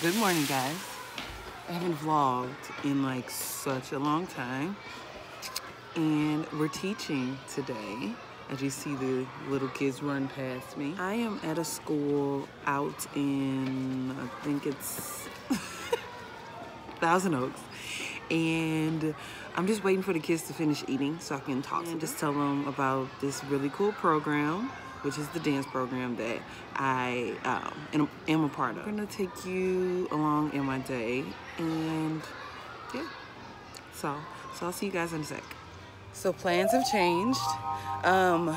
good morning, guys. I haven't vlogged in like such a long time. And we're teaching today. As you see the little kids run past me. I am at a school out in, I think it's Thousand Oaks. And I'm just waiting for the kids to finish eating so I can talk and just tell them about this really cool program, which is the dance program that I am a part of. I'm gonna take you along in my day, and yeah, so I'll see you guys in a sec. So plans have changed. I'm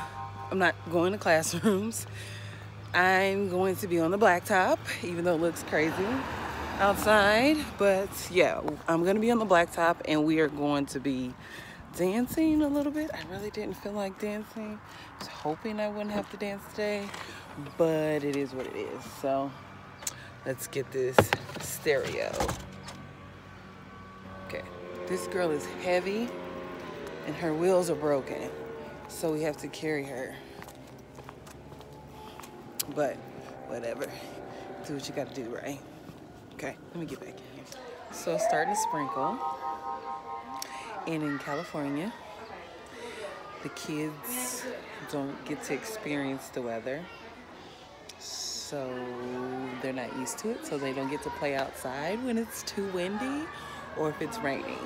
not going to classrooms. I'm going to be on the blacktop, even though it looks crazy outside, but yeah, I'm gonna be on the blacktop and we are going to be dancing a little bit. I really didn't feel like dancing. I was hoping I wouldn't have to dance today, but it is what it is. So let's get this stereo. Okay, this girl is heavy and her wheels are broken, so we have to carry her, but whatever, do what you gotta do, right? Okay, let me get back in here. So it's starting to sprinkle. And in California, the kids don't get to experience the weather. So they're not used to it, so they don't get to play outside when it's too windy or if it's raining.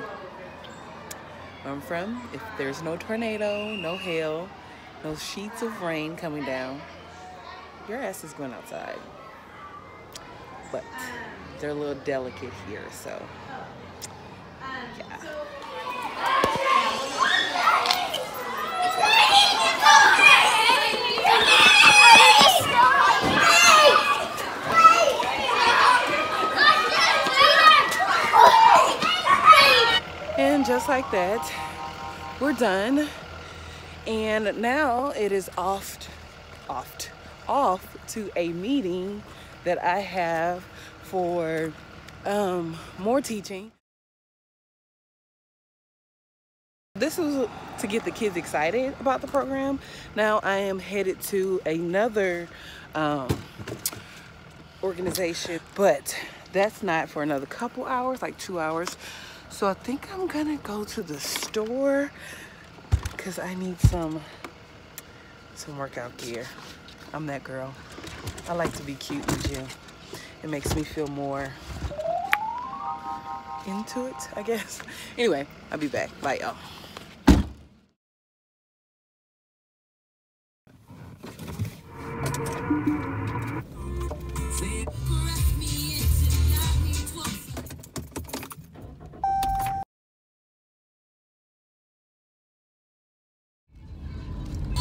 Where I'm from, if there's no tornado, no hail, no sheets of rain coming down, your ass is going outside. But they're a little delicate here, so yeah. And just like that, we're done. And now it is off to a meeting that I have for more teaching. This was to get the kids excited about the program. Now I am headed to another organization, but that's not for another couple hours, like 2 hours. So I think I'm gonna go to the store because I need some workout gear. I'm that girl. I like to be cute in the gym. It makes me feel more into it, I guess. Anyway, I'll be back. Bye, y'all.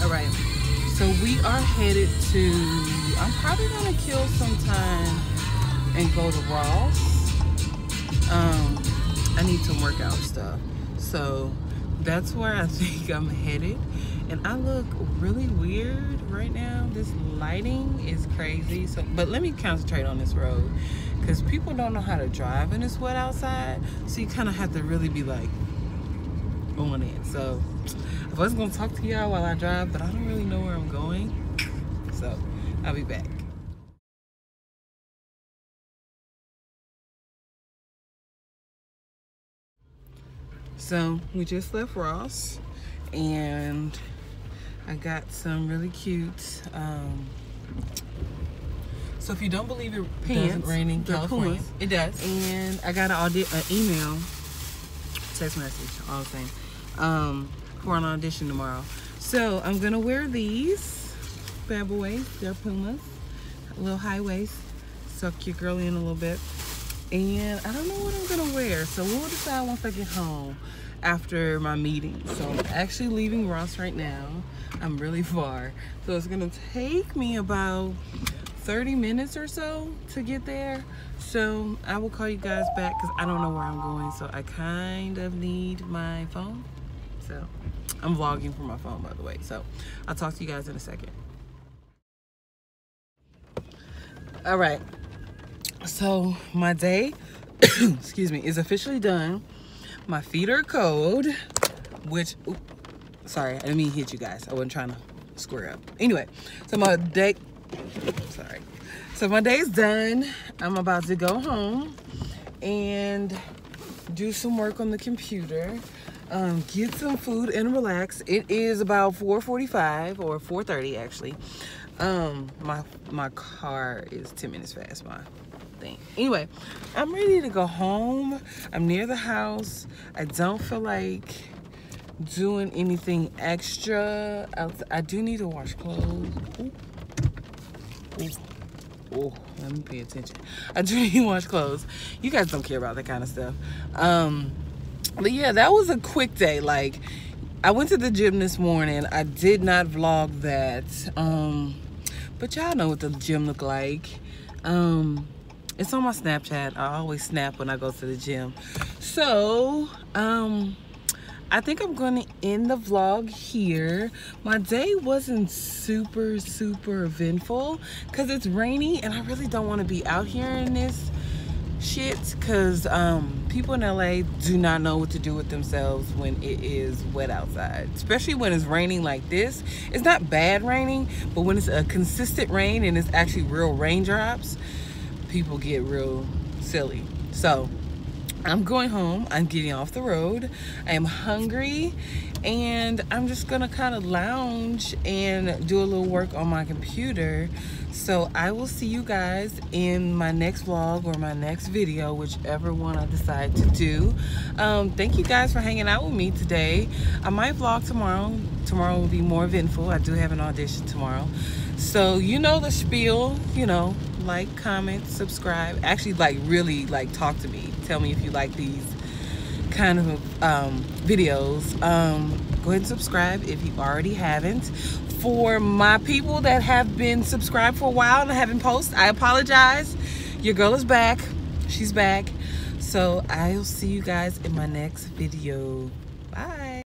All right, so we are headed to, I'm probably gonna kill some time and go to Ross. I need some workout stuff, so that's where I think I'm headed. And I look really weird right now. This lighting is crazy. So, but let me concentrate on this road because people don't know how to drive and it's wet outside, so you kind of have to really be like on it. So I was gonna talk to y'all while I drive, but I don't really know where I'm going, so I'll be back. So we just left Ross and I got some really cute, so if you don't believe it, pants, rain in California. Pumas. It does. And I got an email, text message, all the same, for an audition tomorrow. So I'm gonna wear these bad boys, they're Pumas, a little high waist, suck your girly in a little bit. And I don't know what I'm gonna wear, so we'll decide once I get home after my meeting. So I'm actually leaving Ross right now. I'm really far, so it's gonna take me about 30 minutes or so to get there. So I will call you guys back because I don't know where I'm going, so I kind of need my phone. So I'm vlogging from my phone, by the way, so I'll talk to you guys in a second. All right, so my day excuse me, is officially done. My feet are cold, which, oops, sorry, I didn't mean to hit you guys. I wasn't trying to square up. Anyway, so my day, sorry, So my day's done. I'm about to go home and do some work on the computer, get some food and relax. It is about 4:45 or 4:30 actually. My car is 10 minutes fast, my thing. Anyway, I'm ready to go home. I'm near the house. I don't feel like doing anything extra. I do need to wash clothes. Ooh. Ooh. Oh, let me pay attention. I do need to wash clothes. You guys don't care about that kind of stuff. But yeah, that was a quick day. Like, I went to the gym this morning. I did not vlog that. But y'all know what the gym look like. It's on my Snapchat. I always snap when I go to the gym. So, I think I'm gonna end the vlog here. My day wasn't super eventful because it's rainy and I really don't want to be out here in this shit, because people in LA do not know what to do with themselves when it is wet outside, especially when it's raining like this. It's not bad raining, but when it's a consistent rain and it's actually real raindrops, people get real silly. So I'm going home, I'm getting off the road, I am hungry, and I'm just gonna kind of lounge and do a little work on my computer. So I will see you guys in my next vlog or my next video, whichever one I decide to do. Thank you guys for hanging out with me today. I might vlog tomorrow. Tomorrow will be more eventful. I do have an audition tomorrow. So you know the spiel, you know, like, comment, subscribe. Actually, like, really, like, talk to me. Tell me if you like these kind of videos. Go ahead and subscribe if you already haven't. For my people that have been subscribed for a while and I haven't posted, I apologize. Your girl is back. She's back. So I'll see you guys in my next video. Bye.